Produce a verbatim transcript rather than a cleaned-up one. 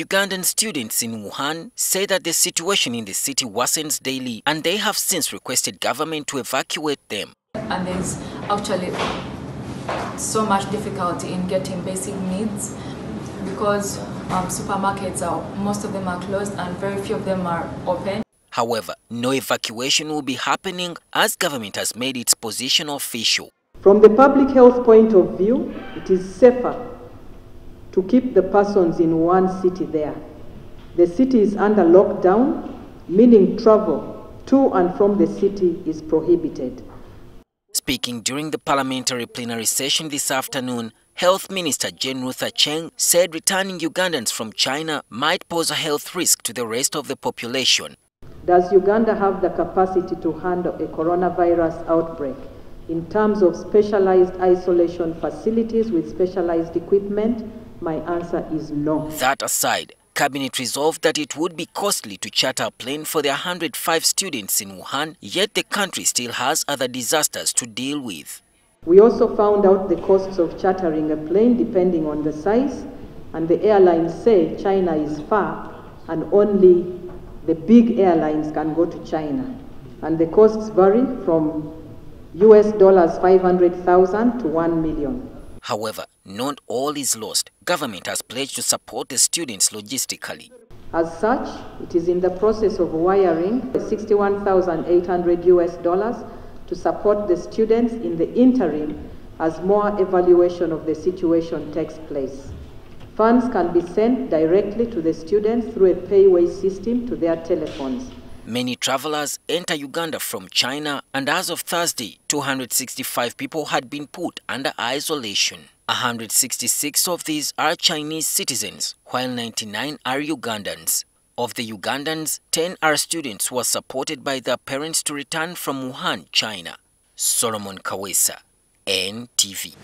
Ugandan students in Wuhan say that the situation in the city worsens daily and they have since requested government to evacuate them. And there's actually so much difficulty in getting basic needs because um, supermarkets, are most of them are closed and very few of them are open. However, no evacuation will be happening as government has made its position official. From the public health point of view, it is safer to keep the persons in one city there. The city is under lockdown, meaning travel to and from the city is prohibited. Speaking during the parliamentary plenary session this afternoon, Health Minister Jane Ruth Aceng said returning Ugandans from China might pose a health risk to the rest of the population. Does Uganda have the capacity to handle a coronavirus outbreak in terms of specialized isolation facilities with specialized equipment? My answer is no. That aside, Cabinet resolved that it would be costly to charter a plane for the one hundred five students in Wuhan, yet the country still has other disasters to deal with. We also found out the costs of chartering a plane depending on the size, and the airlines say China is far and only the big airlines can go to China, and the costs vary from U S dollars five hundred thousand to one million. However, not all is lost. Government has pledged to support the students logistically. As such, it is in the process of wiring sixty-one thousand eight hundred U S dollars to support the students in the interim as more evaluation of the situation takes place. Funds can be sent directly to the students through a payway system to their telephones. Many travelers enter Uganda from China, and as of Thursday, two hundred sixty-five people had been put under isolation. one hundred sixty-six of these are Chinese citizens, while ninety-nine are Ugandans. Of the Ugandans, ten are students who are supported by their parents to return from Wuhan, China. Solomon Kawesa, N T V.